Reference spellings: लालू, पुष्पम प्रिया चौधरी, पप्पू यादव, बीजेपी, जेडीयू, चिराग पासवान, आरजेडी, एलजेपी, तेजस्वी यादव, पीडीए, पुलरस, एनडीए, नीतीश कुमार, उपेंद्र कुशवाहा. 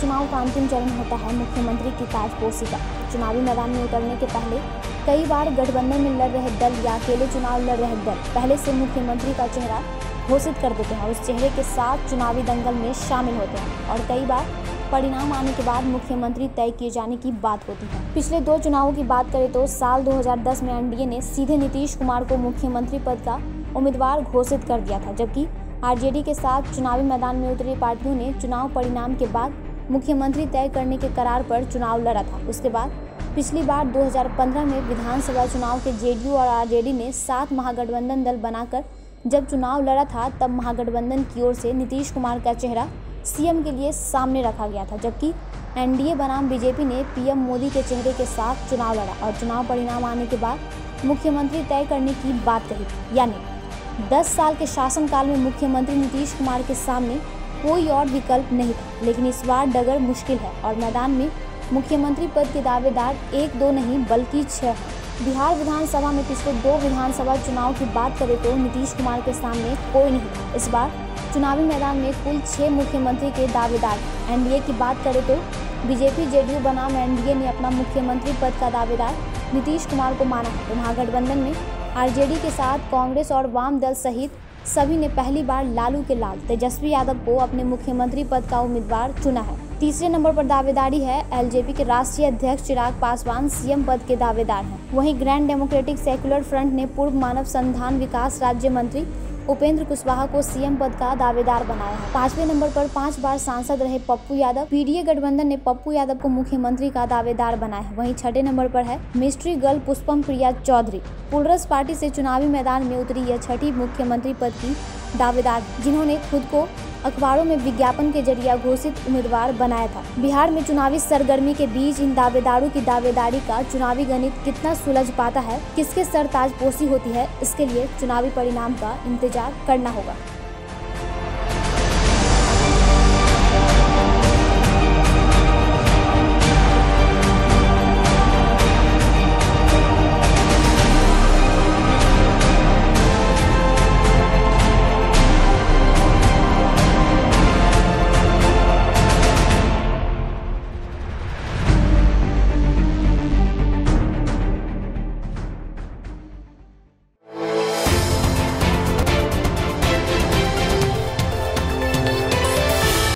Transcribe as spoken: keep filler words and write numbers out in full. चुनाव का अंतिम चरण होता है मुख्यमंत्री की ताजपोशी का। चुनावी मैदान में उतरने के पहले कई बार गठबंधन में लड़ रहे दल या अकेले चुनाव लड़ रहे दल पहले से मुख्यमंत्री का चेहरा घोषित कर देते हैं, उस चेहरे के साथ चुनावी दंगल में शामिल होते हैं और कई बार परिणाम आने के बाद मुख्यमंत्री तय किए जाने की बात होती है। पिछले दो चुनावों की बात करें तो साल दो हज़ार दस में एनडीए ने सीधे नीतीश कुमार को मुख्यमंत्री पद का उम्मीदवार घोषित कर दिया था, जबकि आरजेडी के साथ चुनावी मैदान में उतरी पार्टियों ने चुनाव परिणाम के बाद मुख्यमंत्री तय करने के करार पर चुनाव लड़ा था। उसके बाद पिछली बार दो हज़ार पंद्रह में विधानसभा चुनाव के जेडीयू और आरजेडी ने सात महागठबंधन दल बनाकर जब चुनाव लड़ा था, तब महागठबंधन की ओर से नीतीश कुमार का चेहरा सीएम के लिए सामने रखा गया था, जबकि एनडीए बनाम बीजेपी ने पीएम मोदी के चेहरे के साथ चुनाव लड़ा और चुनाव परिणाम आने के बाद मुख्यमंत्री तय करने की बात कही। यानी दस साल के शासनकाल में मुख्यमंत्री नीतीश कुमार के सामने कोई और विकल्प नहीं था। लेकिन इस बार डगर मुश्किल है और मैदान में मुख्यमंत्री पद के दावेदार एक दो नहीं बल्कि छह हैं। बिहार विधानसभा में पिछले दो विधानसभा चुनाव की बात करें तो नीतीश कुमार के सामने कोई नहीं था। इस बार चुनावी मैदान में कुल छह मुख्यमंत्री के दावेदार। एनडीए की बात करें तो बीजेपी जेडीयू बनाम एनडीए ने अपना मुख्यमंत्री पद का दावेदार नीतीश कुमार को माना है। महागठबंधन में आरजेडी के साथ कांग्रेस और वाम दल सहित सभी ने पहली बार लालू के लाल तेजस्वी यादव को अपने मुख्यमंत्री पद का उम्मीदवार चुना है। तीसरे नंबर पर दावेदारी है एलजेपी के राष्ट्रीय अध्यक्ष चिराग पासवान सीएम पद के दावेदार हैं। वहीं ग्रैंड डेमोक्रेटिक सेकुलर फ्रंट ने पूर्व मानव संधान विकास राज्य मंत्री उपेंद्र कुशवाहा को सीएम पद का दावेदार बनाया है। पांचवें नंबर पर पांच बार सांसद रहे पप्पू यादव पीडीए गठबंधन ने पप्पू यादव को मुख्यमंत्री का दावेदार बनाया है। वहीं छठे नंबर पर है mystery girl पुष्पम प्रिया चौधरी पुलरस party से चुनावी मैदान में उतरी यह छठी मुख्यमंत्री पद की दावेदार, जिन्होंने खुद को अखबारों में विज्ञापन के जरिए घोषित उम्मीदवार बनाया था। बिहार में चुनावी सरगर्मी के बीच इन दावेदारों की दावेदारी का चुनावी गणित कितना सुलझ पाता है, किसके सर ताजपोशी होती है, इसके लिए चुनावी परिणाम का इंतजार करना होगा।